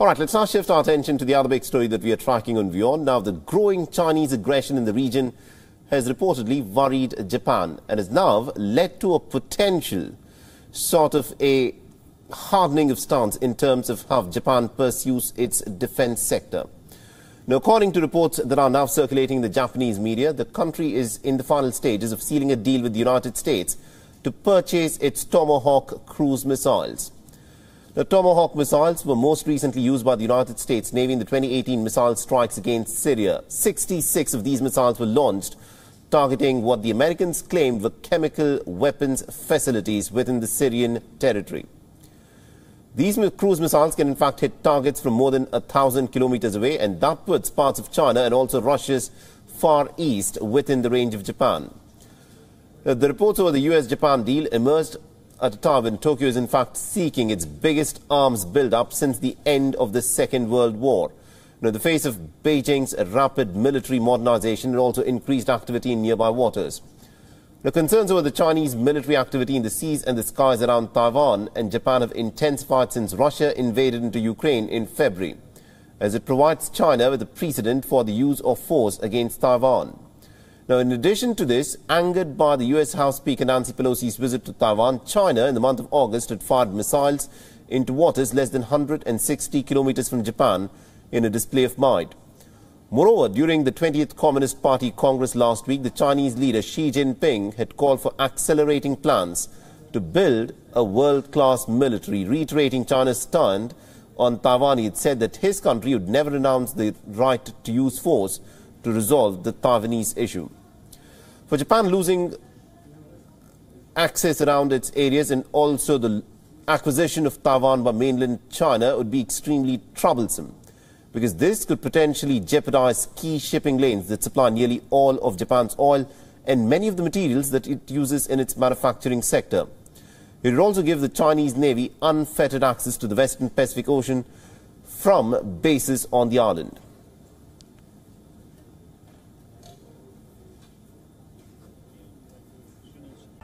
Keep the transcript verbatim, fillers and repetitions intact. All right, let's now shift our attention to the other big story that we are tracking on WION. Now, the growing Chinese aggression in the region has reportedly worried Japan and has now led to a potential sort of a hardening of stance in terms of how Japan pursues its defense sector. Now, according to reports that are now circulating in the Japanese media, the country is in the final stages of sealing a deal with the United States to purchase its Tomahawk cruise missiles. The Tomahawk missiles were most recently used by the United States Navy in the twenty eighteen missile strikes against Syria. sixty-six of these missiles were launched, targeting what the Americans claimed were chemical weapons facilities within the Syrian territory. These cruise missiles can in fact hit targets from more than a thousand kilometers away and upwards parts of China and also Russia's Far East within the range of Japan. The reports over the U S Japan deal emerged at a time when Tokyo is in fact seeking its biggest arms build-up since the end of the Second World War. Now, in the face of Beijing's rapid military modernization and also increased activity in nearby waters. The concerns over the Chinese military activity in the seas and the skies around Taiwan and Japan have intensified since Russia invaded into Ukraine in February, as it provides China with a precedent for the use of force against Taiwan. Now, in addition to this, angered by the U S House Speaker Nancy Pelosi's visit to Taiwan, China in the month of August had fired missiles into waters less than one hundred sixty kilometers from Japan in a display of might. Moreover, during the twentieth Communist Party Congress last week, the Chinese leader Xi Jinping had called for accelerating plans to build a world-class military, reiterating China's stand on Taiwan. He had said that his country would never renounce the right to use force to resolve the Taiwanese issue. For Japan, losing access around its areas and also the acquisition of Taiwan by mainland China would be extremely troublesome, because this could potentially jeopardize key shipping lanes that supply nearly all of Japan's oil and many of the materials that it uses in its manufacturing sector. It would also give the Chinese Navy unfettered access to the Western Pacific Ocean from bases on the island.